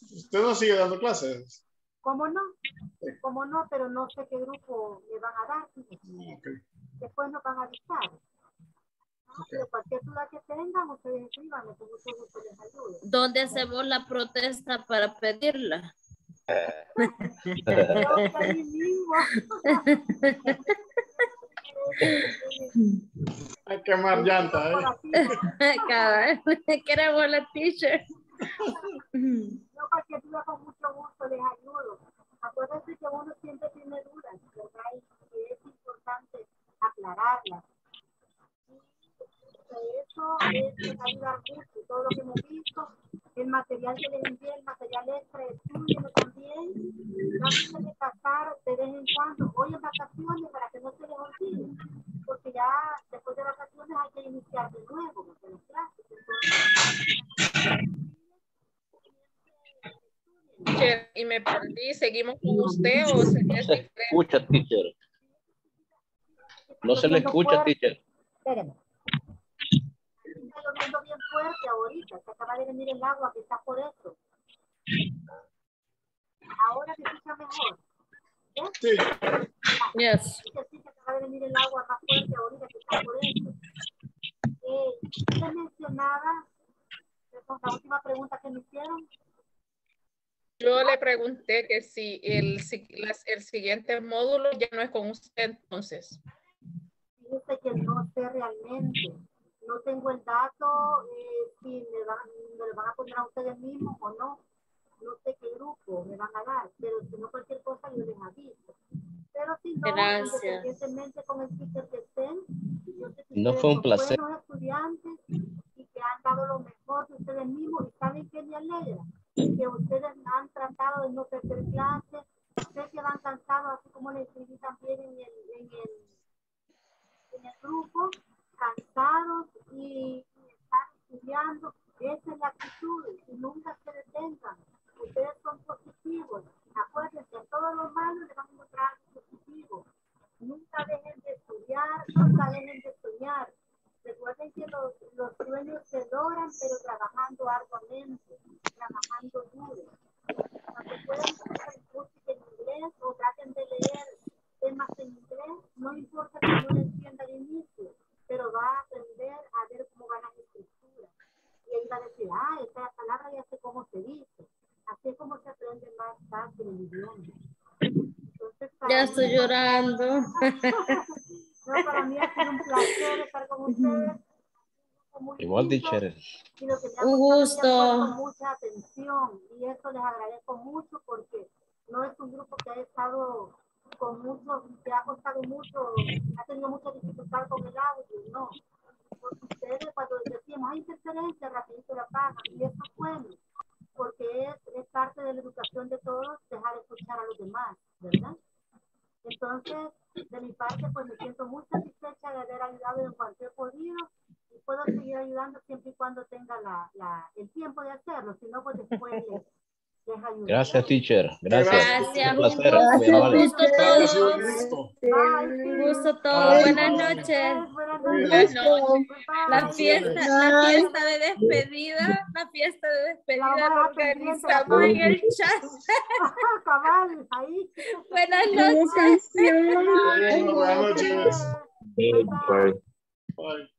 ¿Usted no sigue dando clases? ¿Cómo no? ¿Cómo no? Pero no sé qué grupo le van a dar. Okay. Después nos van a avisar. Okay. Pero cualquier duda que tengan, ustedes escríbanme, que mucho gusto les ayude. ¿Dónde hacemos la protesta para pedirla? Ahí mismo. Hay que quemar llanta, ¿eh? Queremos la t-shirt. Yo cualquier duda con mucho gusto les ayudo. Acuérdense que uno siempre tiene dudas, ¿verdad? Y es importante mucho, les ayuda mucho todo lo que hemos visto, el material que les envié, el material extra, estudienlo también, traten de pasar de vez en cuando, hoy en vacaciones, para que no se les olvide, porque ya después de vacaciones hay que iniciar de nuevo, porque los clases, entonces... Teacher, y me perdí, seguimos con usted o se no se escucha, teacher. No se le escucha, teacher. Espérenme. Está lloviendo bien fuerte ahorita, se acaba de venir el agua que está por eso. Ahora se escucha mejor. ¿Eh? Sí. Ah, yes. Sí, se acaba de venir el agua más fuerte ahorita que está por eso. Eh, ¿Usted mencionaba la última pregunta que me hicieron? Yo le pregunté que si el, el siguiente módulo ya no es con usted, entonces. Dice que no sé realmente. No tengo el dato eh, si me, van, me lo van a poner a ustedes mismos o no. No sé qué grupo me van a dar, pero si no cualquier cosa yo les aviso. Pero si no, gracias. Independientemente con el teacher que estén, yo sé que no fue un placer. Son buenos estudiantes y que han dado lo mejor de ustedes mismos y saben que me alegra. Que ustedes han tratado de no perder clases, ustedes que van cansados, así como les escribí también en el, en el, en el grupo, cansados y, y están estudiando, esa es la actitud, y nunca se detengan, ustedes son positivos, acuérdense, a todos los malos les van a encontrar positivos, nunca dejen de estudiar, nunca dejen de soñar, recuerden que los, los sueños se logran, pero trabajando arduamente, trabajando duro. Cuando puedan hacer música en inglés o traten de leer temas en inglés, no importa que no lo entienda al inicio, pero va a aprender a ver cómo van las estructuras. Y ahí va a decir, ah, esta palabra ya sé cómo se dice. Así es como se aprende más fácil el idioma. Entonces, ya estoy mí, llorando. No, para mí ha sido un placer estar con ustedes. Igual, teacher. Un gusto. Mucha atención y eso les agradezco mucho porque no es un grupo que ha estado con mucho, que ha costado mucho, ha tenido mucha dificultad con el audio, no. Porque ustedes cuando decimos hay interferencia, rapidito la pagan y eso es bueno porque es, es parte de la educación de todos dejar de escuchar a los demás, ¿verdad? Entonces, de mi parte, pues me siento muy satisfecha de haber ayudado en cuanto he podido y puedo seguir ayudando siempre y cuando tenga la, la, el tiempo de hacerlo, si no, pues después les, les ayudo. Gracias, teacher. Gracias. Gracias, un placer. Un gusto a todos. Un gusto a todos. Buenas noches. Buenas noches. La fiesta, la fiesta de despedida, la fiesta de despedida la organizamos en el chat. Buenas noches. Buenas noches. Buenas noches. Bye. Bye.